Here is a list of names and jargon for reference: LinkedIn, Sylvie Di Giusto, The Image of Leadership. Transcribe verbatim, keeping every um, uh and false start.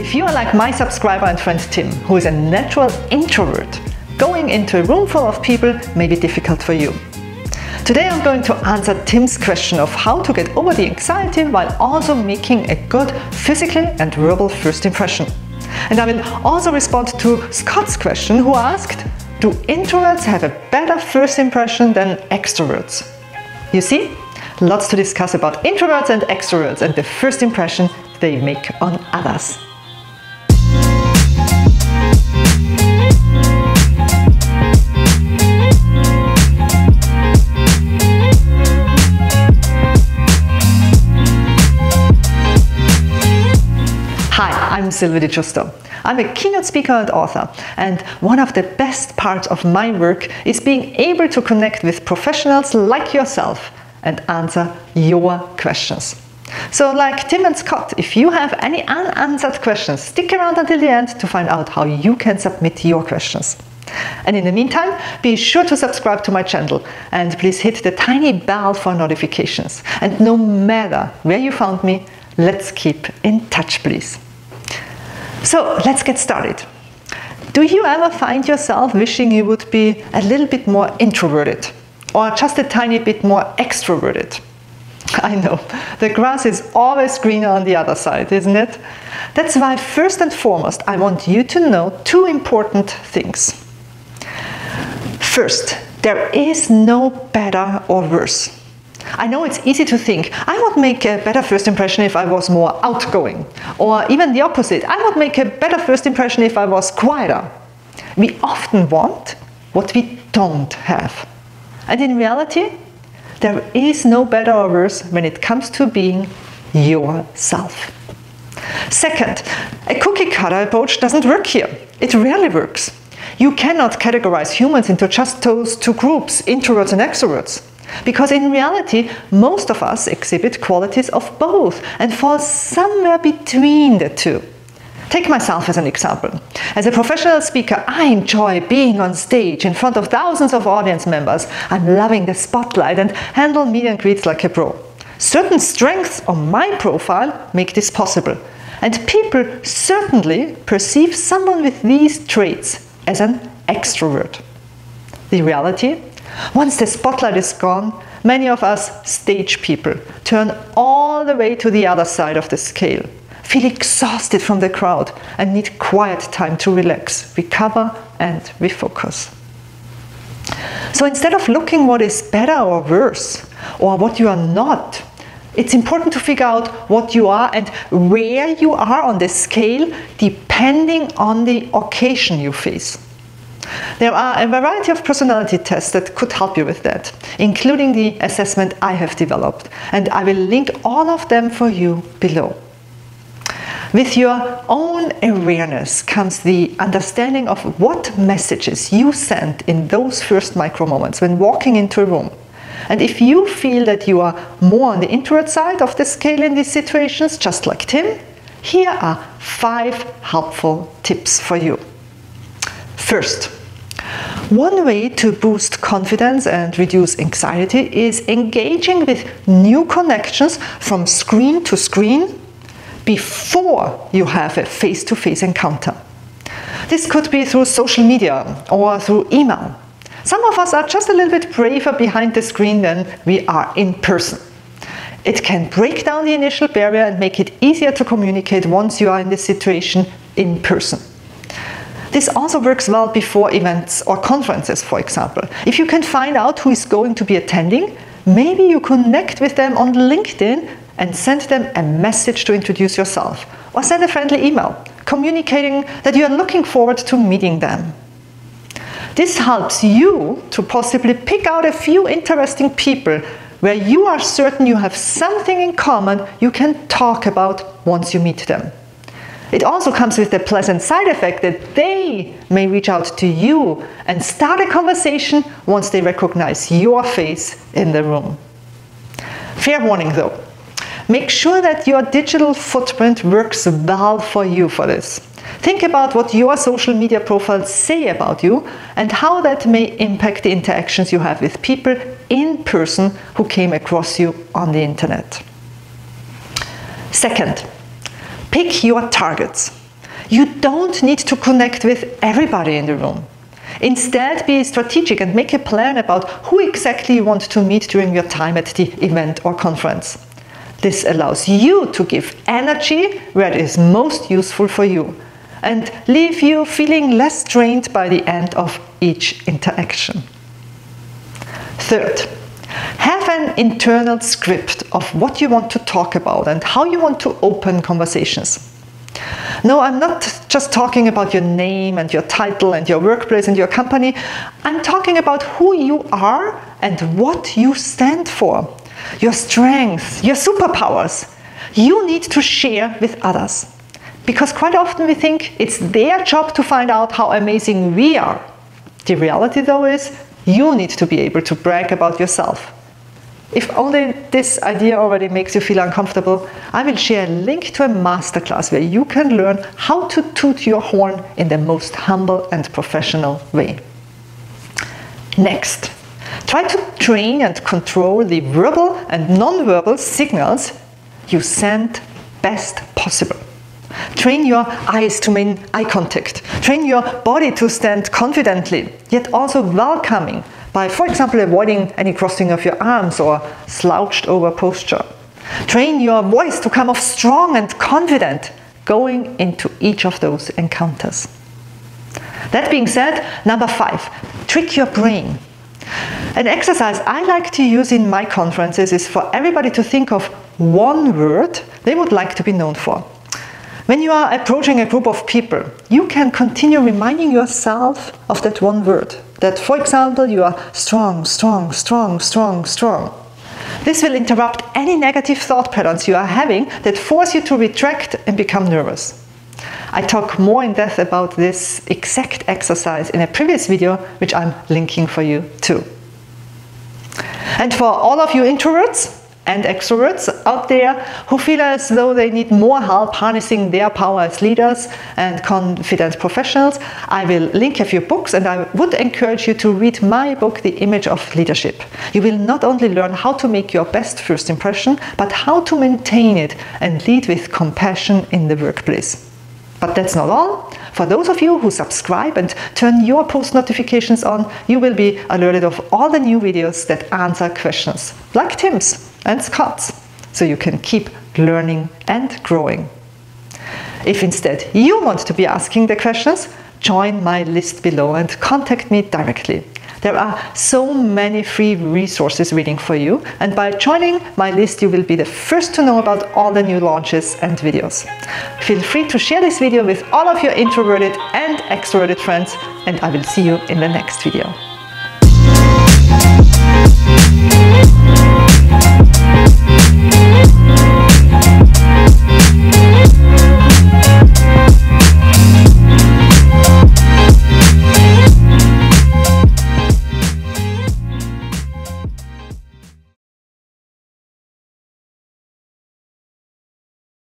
If you are like my subscriber and friend Tim, who is a natural introvert, going into a room full of people may be difficult for you. Today I'm going to answer Tim's question of how to get over the anxiety while also making a good physical and verbal first impression. And I will also respond to Scott's question, who asked, do introverts have a better first impression than extroverts? You see, lots to discuss about introverts and extroverts and the first impression they make on others. I'm Sylvie Di Giusto. I'm a keynote speaker and author, and one of the best parts of my work is being able to connect with professionals like yourself and answer your questions. So like Tim and Scott, if you have any unanswered questions, stick around until the end to find out how you can submit your questions. And in the meantime, be sure to subscribe to my channel and please hit the tiny bell for notifications. And no matter where you found me, let's keep in touch, please. So let's get started. Do you ever find yourself wishing you would be a little bit more introverted or just a tiny bit more extroverted? I know, the grass is always greener on the other side, isn't it? That's why first and foremost I want you to know two important things. First, there is no better or worse. I know it's easy to think, I would make a better first impression if I was more outgoing. Or even the opposite, I would make a better first impression if I was quieter. We often want what we don't have. And in reality, there is no better or worse when it comes to being yourself. Second, a cookie-cutter approach doesn't work here. It rarely works. You cannot categorize humans into just those two groups, introverts and extroverts. Because in reality, most of us exhibit qualities of both and fall somewhere between the two. Take myself as an example. As a professional speaker, I enjoy being on stage in front of thousands of audience members. I'm loving the spotlight and handle meet and greets like a pro. Certain strengths on my profile make this possible. And people certainly perceive someone with these traits as an extrovert. The reality? Once the spotlight is gone, many of us stage people turn all the way to the other side of the scale, feel exhausted from the crowd and need quiet time to relax, recover and refocus. So instead of looking what is better or worse, or what you are not, it's important to figure out what you are and where you are on the scale depending on the occasion you face. There are a variety of personality tests that could help you with that, including the assessment I have developed, and I will link all of them for you below. With your own awareness comes the understanding of what messages you send in those first micro moments when walking into a room. And if you feel that you are more on the introvert side of the scale in these situations, just like Tim, here are five helpful tips for you. First, one way to boost confidence and reduce anxiety is engaging with new connections from screen to screen before you have a face-to-face encounter. This could be through social media or through email. Some of us are just a little bit braver behind the screen than we are in person. It can break down the initial barrier and make it easier to communicate once you are in this situation in person. This also works well before events or conferences, for example. If you can find out who is going to be attending, maybe you connect with them on LinkedIn and send them a message to introduce yourself, or send a friendly email communicating that you are looking forward to meeting them. This helps you to possibly pick out a few interesting people where you are certain you have something in common you can talk about once you meet them. It also comes with the pleasant side effect that they may reach out to you and start a conversation once they recognize your face in the room. Fair warning though, make sure that your digital footprint works well for you for this. Think about what your social media profiles say about you and how that may impact the interactions you have with people in person who came across you on the internet. Second, pick your targets. You don't need to connect with everybody in the room. Instead, be strategic and make a plan about who exactly you want to meet during your time at the event or conference. This allows you to give energy where it is most useful for you and leave you feeling less drained by the end of each interaction. Third, have an internal script of what you want to talk about and how you want to open conversations. No, I'm not just talking about your name and your title and your workplace and your company. I'm talking about who you are and what you stand for, your strengths, your superpowers. You need to share with others, because quite often we think it's their job to find out how amazing we are. The reality, though, is you need to be able to brag about yourself. If only this idea already makes you feel uncomfortable, I will share a link to a masterclass where you can learn how to toot your horn in the most humble and professional way. Next, try to train and control the verbal and non-verbal signals you send best possible. Train your eyes to make eye contact. Train your body to stand confidently, yet also welcoming, by, for example, avoiding any crossing of your arms or slouched over posture. Train your voice to come off strong and confident going into each of those encounters. That being said, number five, trick your brain. An exercise I like to use in my conferences is for everybody to think of one word they would like to be known for. When you are approaching a group of people, you can continue reminding yourself of that one word. That, for example, you are strong, strong, strong, strong, strong. This will interrupt any negative thought patterns you are having that force you to retract and become nervous. I talk more in depth about this exact exercise in a previous video, which I'm linking for you too. And for all of you introverts and extroverts out there who feel as though they need more help harnessing their power as leaders and confident professionals, I will link a few books, and I would encourage you to read my book, The Image of Leadership. You will not only learn how to make your best first impression, but how to maintain it and lead with compassion in the workplace. But that's not all. For those of you who subscribe and turn your post notifications on, you will be alerted of all the new videos that answer questions like Tim's and Scott's, so you can keep learning and growing. If instead you want to be asking the questions, join my list below and contact me directly. There are so many free resources waiting for you, and by joining my list you will be the first to know about all the new launches and videos. Feel free to share this video with all of your introverted and extroverted friends, and I will see you in the next video.